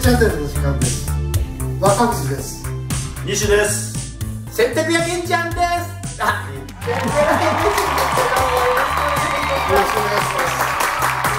チャンネルの時間です。若口です。西です。洗濯屋けんちゃんです。あ、洗濯屋けんちゃんです。よろしくお願いします。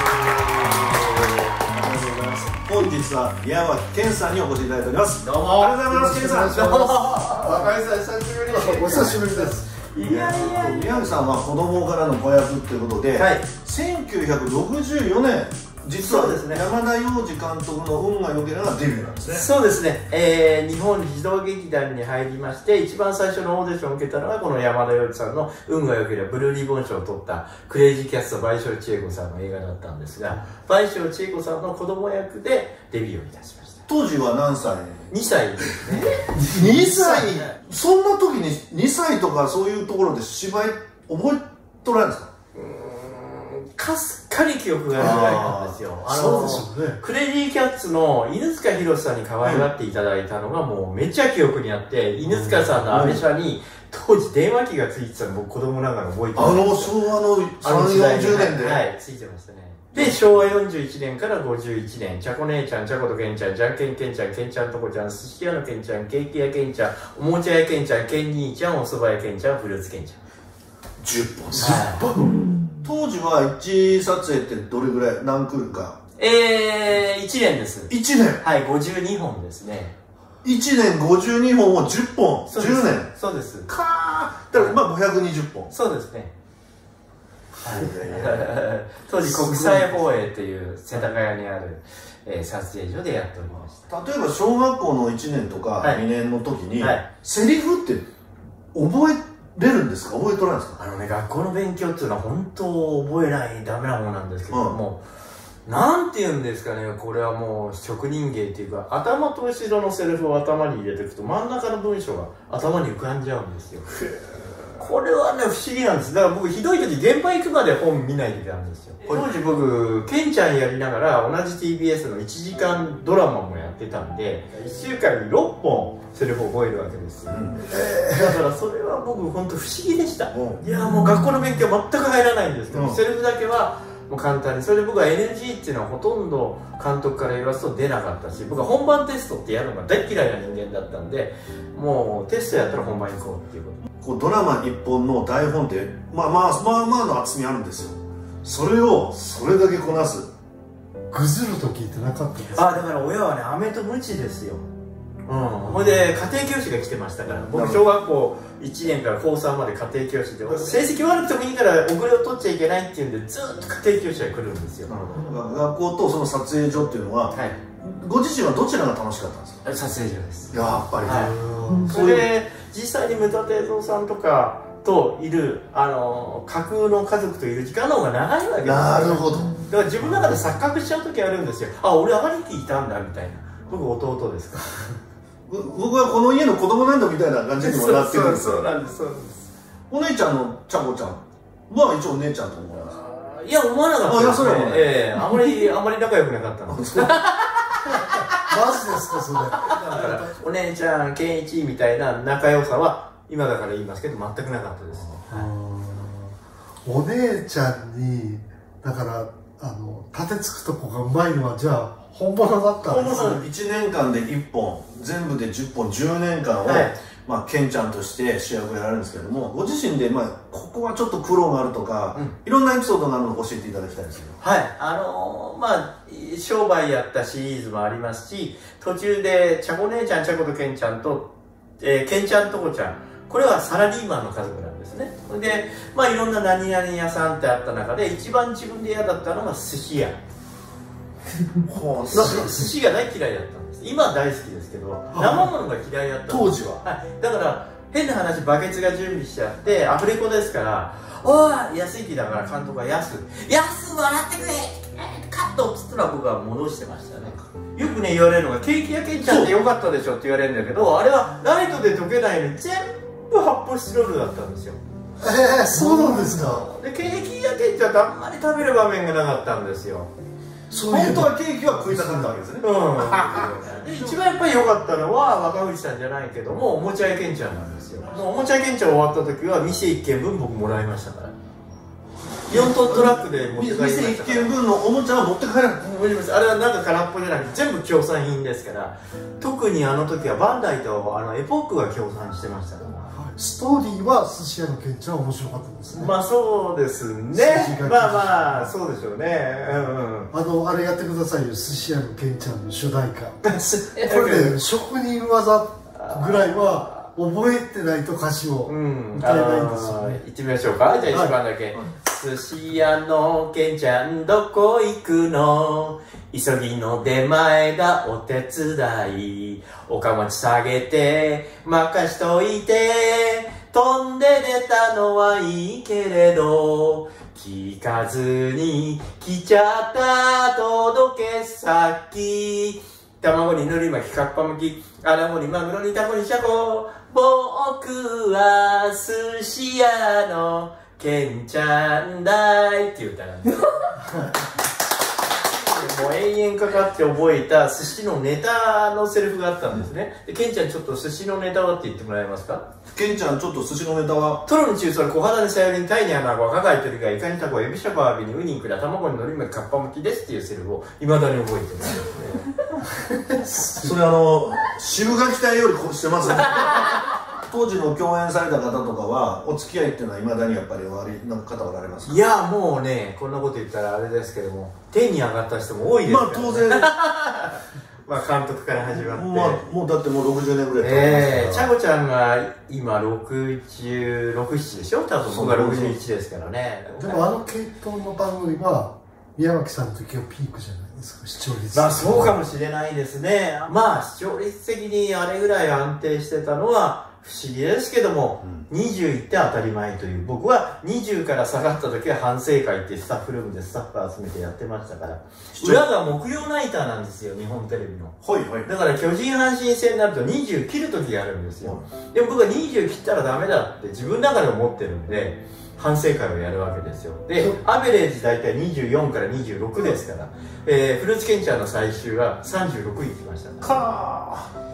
ありがとうございます。本日は宮脇健さんにお越しいただいております。どうもありがとうございます。健さん、どうも若井さん、久しぶりです。お久しぶりです。いやいや、宮脇さんは子供からの子役ということで、1964年実は山田洋次監督の運が良ければデビューなんですね。そうですね、日本児童劇団に入りまして、一番最初のオーディションを受けたのがこの山田洋次さんの運が良ければブルーリボン賞を取ったクレイジーキャスト倍賞千恵子さんの映画だったんですが、倍賞千恵子さんの子供役でデビューをいたしました。当時は何歳？2歳ですね。2歳そんな時に2歳とかそういうところで芝居覚えとらんですか？かすっかり記憶がないんですよ。クレイジーキャッツの犬塚弘さんに可愛がっていただいたのがもうめっちゃ記憶にあって、犬塚さんのアメ車に当時電話機がついてたの僕子供ながら覚えてます。昭和の30、40年で、はい、ついてましたね。で、昭和41年から51年、ちゃこ姉ちゃん、ちゃことけんちゃん、じゃんけんけんちゃん、けんちゃんとこちゃん、すし屋のけんちゃん、ケーキ屋けんちゃん、おもちゃ屋けんちゃん、けん兄ちゃん、おそば屋けんちゃん、フルーツけんちゃん。10本。当時は1撮影ってどれぐらい、何クールか？1年です。1年？はい、52本ですね。1年52本を10本、10年。そうです。かー。だからまあ520本。そうですね。当時国際放映という世田谷にある撮影所でやっておりました。例えば小学校の1年とか2年の時に、セリフって覚えて、出るんですか？覚えとらんですか？学校の勉強っていうのは本当覚えないダメなものなんですけども、なんて言うんですかね、これはもう職人芸っていうか、頭と後ろのセリフを頭に入れていくと真ん中の文章が頭に浮かんじゃうんですよ。これはね、不思議なんです。だから僕ひどい時現場行くまで本見ない時なんですよ。当時僕ケンちゃんやりながら同じ TBS の1時間ドラマもやってたんで、1週間に6本セリフを覚えるわけですよ。だからそれは僕本当不思議でした。いや、もう学校の勉強全く入らないんですけど、セリフだけはもう簡単に。それで僕は NG っていうのはほとんど監督から言わすと出なかったし、僕は本番テストってやるのが大嫌いな人間だったんで、もうテストやったら本番行こうっていうこと。ドラマ1本の台本ってまあの厚みあるんですよ。それをそれだけこなす、ぐずる時ってなかったですか？あ、だから親はね、飴と鞭ですよ。ほいで家庭教師が来てましたから、僕小学校1年から高3まで家庭教師で、成績悪くてもいいから遅れを取っちゃいけないっていうんで、ずっと家庭教師が来るんですよ。学校とその撮影所っていうのは、はい、ご自身はどちらが楽しかったんですか？撮影所です、やっぱり。はい、それで実際に牟田哲郎さんとかといる、架空の家族といる時間の方が長いわけですよ。なるほど。だから自分の中で錯覚しちゃう時あるんですよ。あ、俺兄貴いたんだみたいな。僕弟ですから。僕はこの家の子供なんだみたいな感じにもなってるんですよ。そうなんです、そうなんです。お姉ちゃんのちゃこちゃんは一応お姉ちゃんと思います？いや、思わなかったですね。あまり仲良くなかったの。マジですか、それ。だからお姉ちゃん、健一みたいな仲良さは今だから言いますけど全くなかったです。お姉ちゃんにだから立てつくとこがうまいのは、じゃあ本物だったんですよ。1年間で1本、全部で10本、10年間を、まあ、ケンちゃんとして主役をやられるんですけども、ご自身で、まあ、ここはちょっと苦労があるとか、いろんなエピソードがあるのを教えていただきたいんですけど。はい。まあ、商売やったシリーズもありますし、途中で、ちゃこ姉ちゃん、ちゃことケンちゃんと、ケンちゃんとこちゃん、これはサラリーマンの家族なんですね。で、まあ、いろんな何々屋さんってあった中で、一番自分で嫌だったのが寿司屋。寿司が大嫌いだったんです。今は大好きですけど、生ものが嫌いだったんです当時は。はい、だから変な話、バケツが準備しちゃって、アフレコですから、おい安い気だから監督が安笑ってくれカットっつったら、僕は戻してましたね。よくね、言われるのが、ケーキ焼けちゃってよかったでしょって言われるんだけど、あれはライトで溶けないのに全部発泡スチロールだったんですよ。そうなんですか。で、ケーキ焼けちゃってあんまり食べる場面がなかったんですよ。本当はケーキは食いたかったわけですね。一番やっぱり良かったのは若藤さんじゃないけども、おもちゃ屋けんちゃんなんですよ。おもちゃ屋けんちゃん終わった時は店1軒分僕もらいましたから。4トントラックで持って帰りました。店1軒分のおもちゃを持って帰らなくてもいいです。あれはなんか空っぽじゃなくて全部協賛品ですから。特にあの時はバンダイとエポックが協賛してましたから。ストーリーは寿司屋のケンちゃんは面白かったですね。まあそうですね、まあまあそうでしょうね。うん、あれやってくださいよ、寿司屋のケンちゃんの主題歌これね、職人技ぐらいは覚えてないと歌詞を歌えないんですよね。行ってみましょうか。じゃあ1番だけ。寿司屋のケンちゃんどこ行くの、急ぎの出前がお手伝い、おかまち下げて任しといて、飛んで出たのはいいけれど、聞かずに来ちゃった届け先、卵にぬり巻きかっぱ巻き、アナゴにマグロにタコにシャコ、僕は寿司屋のケンちゃんだいっていう歌なんですもう延々かかって覚えた寿司のネタのセリフがあったんですね。でケンちゃんちょっと寿司のネタはって言ってもらえますか。ケンちゃんちょっと寿司のネタは、トロに中空小肌にさよりに鯛に穴子は抱えてるが、イカにタコエビシャコアワビにウニイクラ卵にのり巻きかっぱ巻きですっていうセリフをいまだに覚えてますねそれ渋垣隊よりこうしてますね当時の共演された方とかはお付き合いっていうのはいまだにやっぱりおありの方おられますか。いやもうね、こんなこと言ったらあれですけども、手に上がった人も多いですから、ね、まあ当然まあ監督から始まって、もうだってもう60年ぐらい経ってますから。ちゃこちゃんが今67でしょ、多分僕が61ですからね。でも系統の番組は宮脇さんの時はピークじゃないですか、視聴率。まあそうかもしれないですね。まあ視聴率的にあれぐらい安定してたのは不思議ですけども、20って当たり前という。僕は20から下がった時は反省会ってスタッフルームでスタッフ集めてやってましたから。裏が木曜ナイターなんですよ、日本テレビの。だから巨人阪神戦になると20切る時があるんですよ。でも僕は20切ったらダメだって自分の中で思ってるんで反省会をやるわけですよ。でアベレージ大体24から26ですから、フルーツケンちゃんの最終は36いきましたから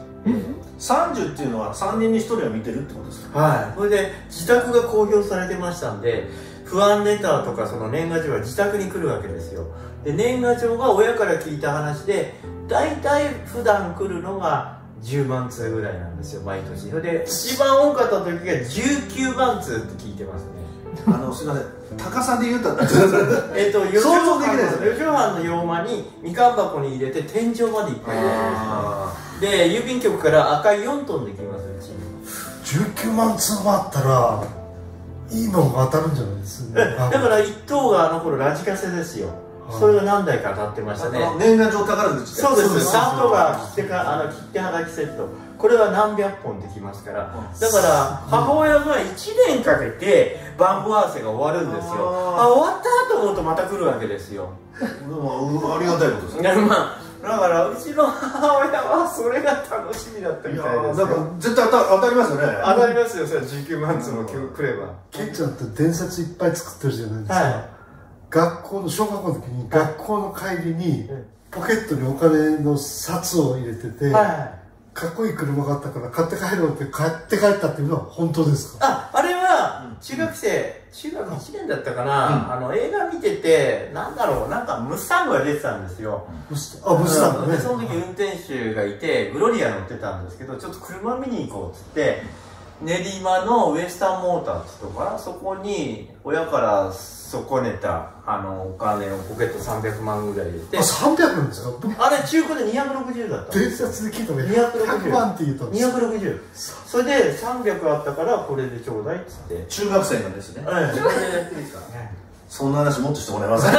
30っていうのは3人に1人は見てるってことですか。はい、それで自宅が公表されてましたんで、不安レターとかその年賀状は自宅に来るわけですよ。で年賀状が親から聞いた話で大体普段来るのが10万通ぐらいなんですよ、毎年。それで一番多かった時が19万通って聞いてますねすいません、高さで言うたら4畳半の洋間にみかん箱に入れて天井までいっぱい入れてますね。で郵便局から赤い4トンできます。うち19万通もあったらいいのが当たるんじゃないですか、ね、だから1等が頃ラジカセですよ、はい、それが何台か当たってましたね。年賀状宝くじ、そうです。3等が切手はがきセット、これは何百本できますから。だから母親が1年かけて番号合わせが終わるんですよ。あ、終わったと思うとまた来るわけですよありがたいことですねだからうちの母親はそれが楽しみだったみたいですよ。なんか絶対当たりますよね。当たりますよ、それは19万通もくれば。ケンちゃんって伝説いっぱい作ってるじゃないですか、はい、小学校の時に学校の帰りにポケットにお金の札を入れてて、はい、かっこいい車があったから買って帰ろうって買って帰ったっていうのは本当ですか。あれは中学生、中学1年だったかな、映画見てて、なんだろう、なんかムスタングが出てたんですよ。ムスタングね。その時運転手がいて、グロリア乗ってたんですけど、ちょっと車見に行こうっつって、練馬のウエスタンモーターっつうとか、そこに親から損ねたお金をポケット300万ぐらい入れて。あ、300ですか。あれ中古で260だった。伝説で聞いたのに100万って言ったんです。260。それで300あったからこれでちょうだいっつって。中学生なんですね。そんな話もっとしてもらえません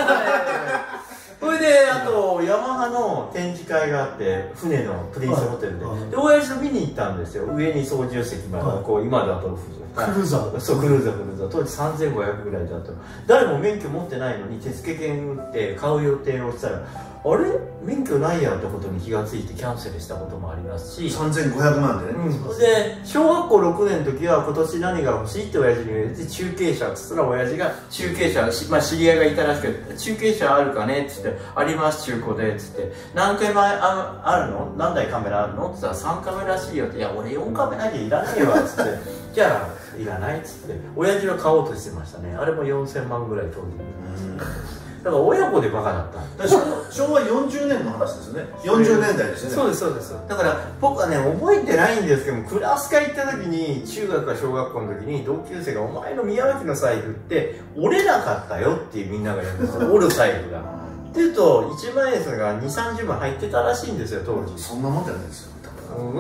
それであとヤマハの展示会があって、船のプリンスホテルで、親父と見に行ったんですよ。上に操縦席まで、こう今だとクルーザー、そうクルーザー、クルーザー当時3500ぐらいだった。誰も免許持ってないのに手付券って買う予定をしたら、あれ免許ないやってことに気がついてキャンセルしたこともありますし、3500万でね、うん、で小学校6年の時は今年何が欲しいって親父に言って中継車っつったら、親父が中継車、まあ、知り合いがいたらしくて、中継車あるかねって言って、あります中古でって言って、何回前 あるの何台カメラあるのって言ったら3カメラらしいよって、いや俺4カメなきゃいらないわっつってじゃあいらないっつって親父が買おうとしてましたね。あれも4000万ぐらい当時だから親子でバカだった。昭和40年の話ですよね。40年代ですよね。そうですそうです。だから僕はね覚えてないんですけども、クラス会行った時に、中学か小学校の時に同級生が「お前の宮脇の財布って折れなかったよ」ってみんなが言うんですよ。折る財布がっていうと1万円数が2030万入ってたらしいんですよ当時。そんなもんじゃないですよ。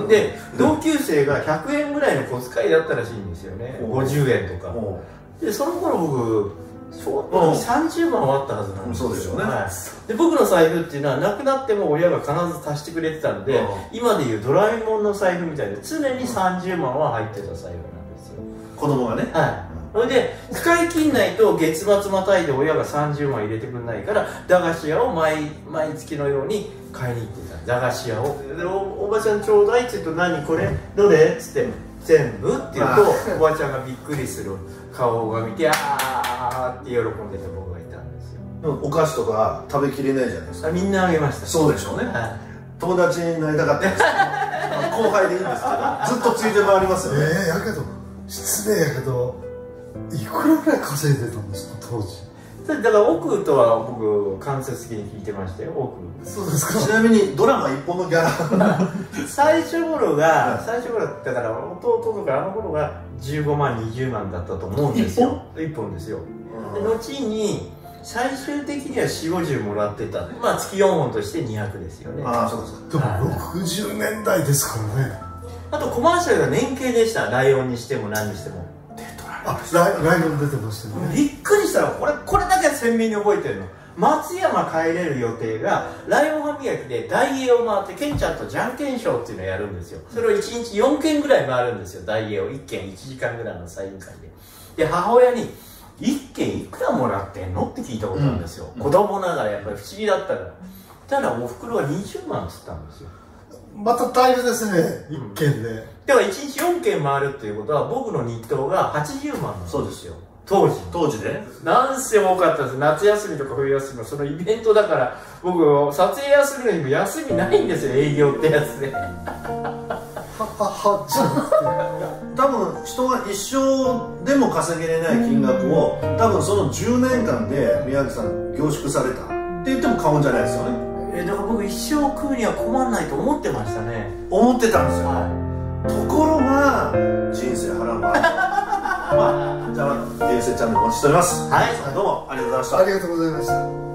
で同級生が100円ぐらいの小遣いだったらしいんですよね。50円とかで、その頃僕30万はあったはずなんですよ。そうでしょうね。で僕の財布っていうのはなくなっても親が必ず足してくれてたんで、今でいうドラえもんの財布みたいで常に30万は入ってた財布なんですよ、子供がね。はい。それで使い切んないと月末またいで親が30万入れてくれないから、駄菓子屋を毎月のように買いに行ってた。駄菓子屋をで おばちゃんちょうだいって言うと、何これどれっつって全部って言うとおばちゃんがびっくりする顔が見て、あーって喜んでた僕がいたんですよ。でもお菓子とか食べきれないじゃないですか。みんなあげました。そうでしょうね。友達になりたかったんですけど、後輩でいいんですけどずっとついて回りますよね。やけど失礼やけど、いくらぐらい稼いでたんですか当時。だから奥とは僕間接的に聞いてましたよ。奥。そうですか。ちなみにドラマ一本のギャラ最初頃だから弟とかあの頃が15万20万だったと思うんですよ。1本ですよ。で後に最終的には4050もらってた。まあ月4本として200ですよね。ああそうですか。でも60年代ですからね。あとコマーシャルが年計でした。ライオンにしても何にしても。ライオン出てましたね。びっくりしたら、これだけ鮮明に覚えてるの。松山帰れる予定がライオン歯磨きで大栄を回って、ケンちゃんとじゃんけんショーっていうのをやるんですよ。それを1日4件ぐらい回るんですよ。大栄を1件1時間ぐらいのサイン会で。で母親に「1件いくらもらってんの?」って聞いたことあるんですよ、子供ながら。やっぱり不思議だったから。ただおふくろは20万っつったんですよ。また大変ですね、1件で。では1日4件回るっていうことは、僕の日当が80万なんですよ。そうですよ。当時でなんせ多かったです。夏休みとか冬休みのそのイベントだから、僕撮影休みの日も休みないんですよ、営業ってやつで。多分人が一生でも稼げれない金額を、多分その10年間で宮脇さん凝縮されたって言っても過言じゃないですよね。だから僕一生食うには困んないと思ってましたね。思ってたんですよ、はい、ところが人生波乱がある。じゃあ TBS チャンネルお待ちしております。はい、どうもありがとうございました。ありがとうございました。